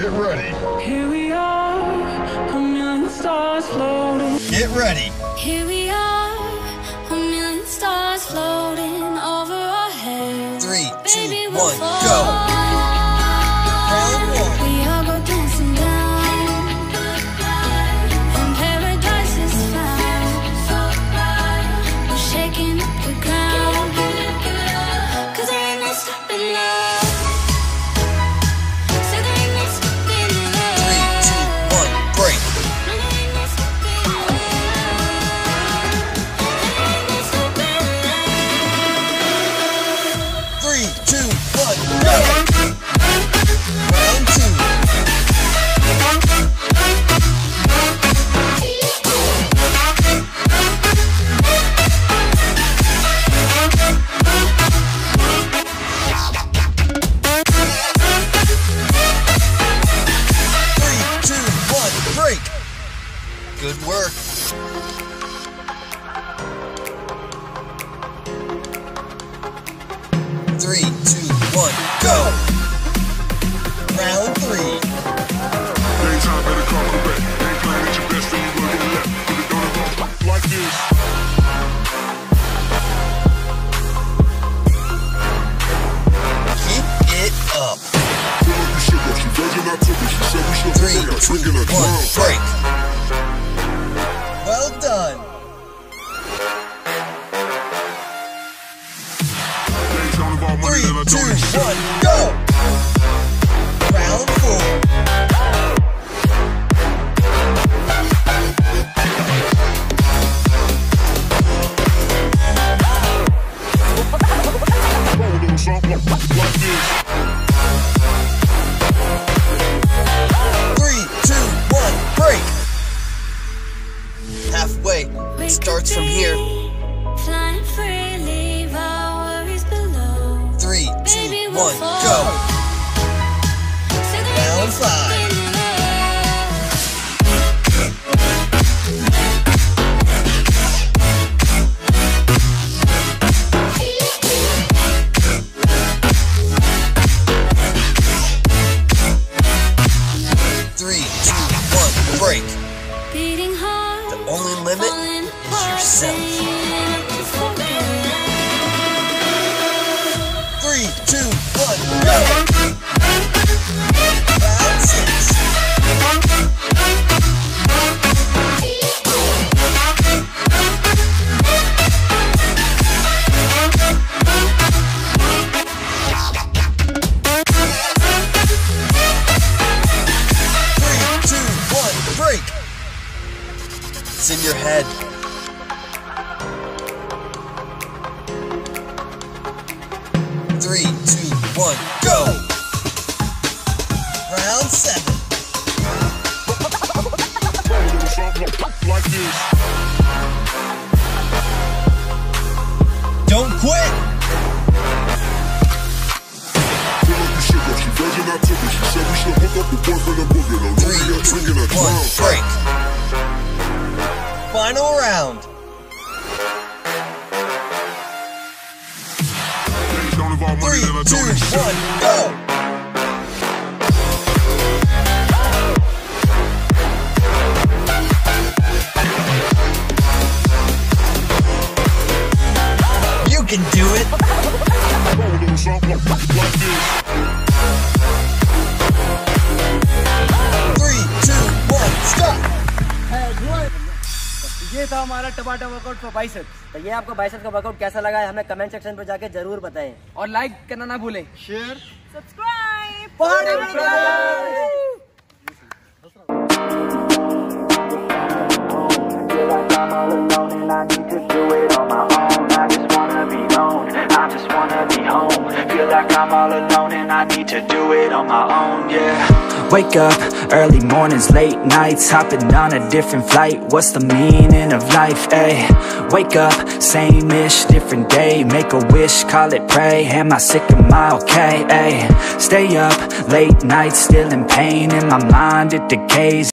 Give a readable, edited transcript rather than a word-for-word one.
Get ready. Here we are, a million stars floating. Get ready. Here we are, a million stars floating over our heads. 3, 2, 1, go. Good work. ये था हमारा टबाटा workout for biceps. तो ये आपको biceps का workout कैसा लगा है हमें कमेंट सेक्शन पर जाके जरूर बताएं और लाइक करना ना भूलें। Share subscribe. Wake up, early mornings, late nights, hopping on a different flight. What's the meaning of life, ayy? Wake up, same-ish, different day. Make a wish, call it pray. Am I sick, am I okay, ayy? Stay up, late nights, still in pain. In my mind, it decays.